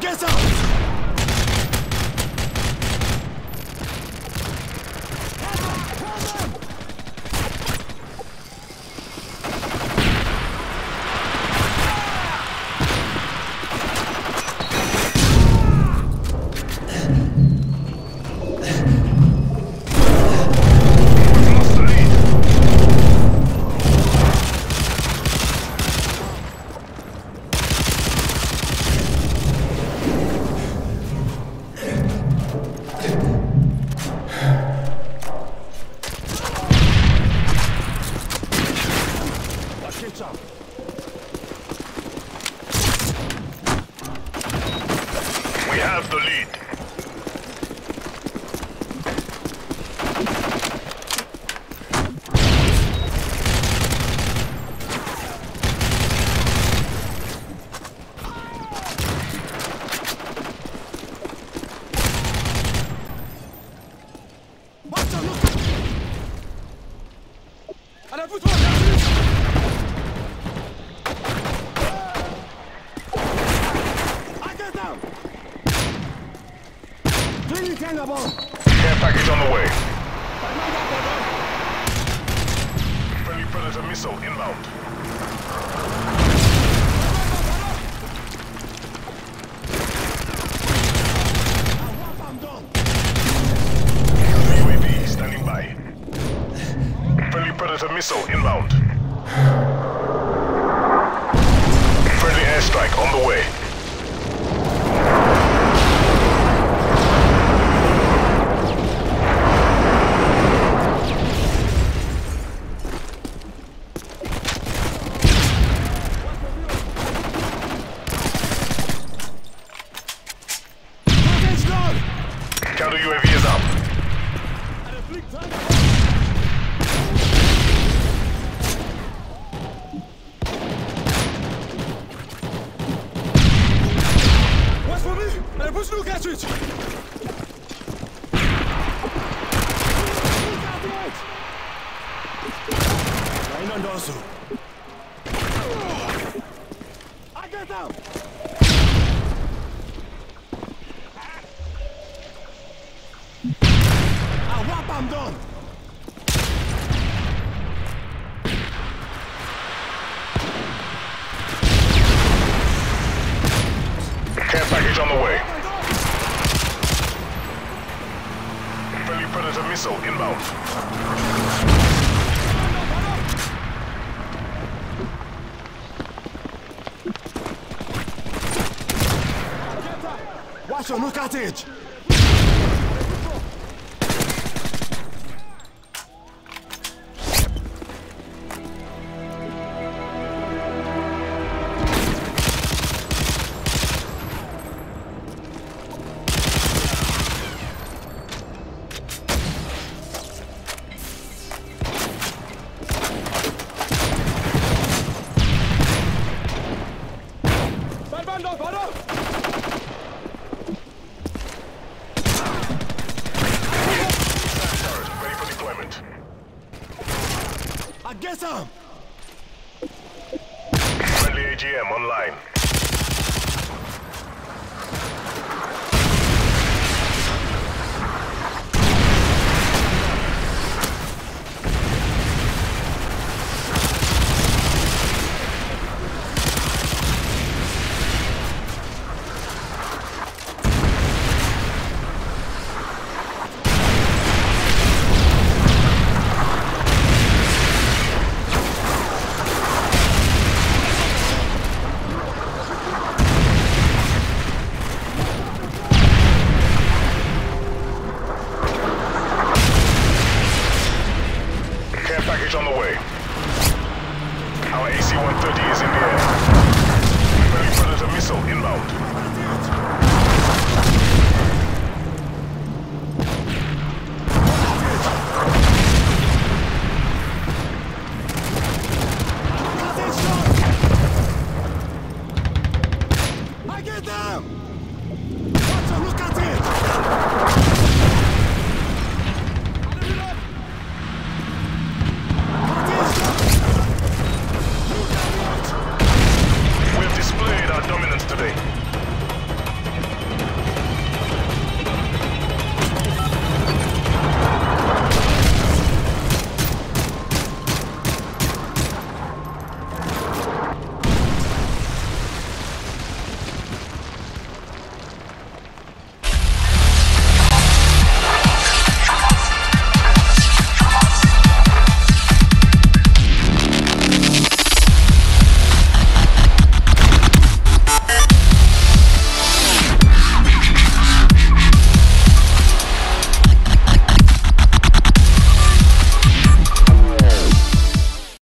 Get out! Care package on the way. Friendly Predator missile inbound. UAV standing by. Friendly Predator missile inbound. Friendly airstrike on the way. Look at it! Get some! Friendly AGM online.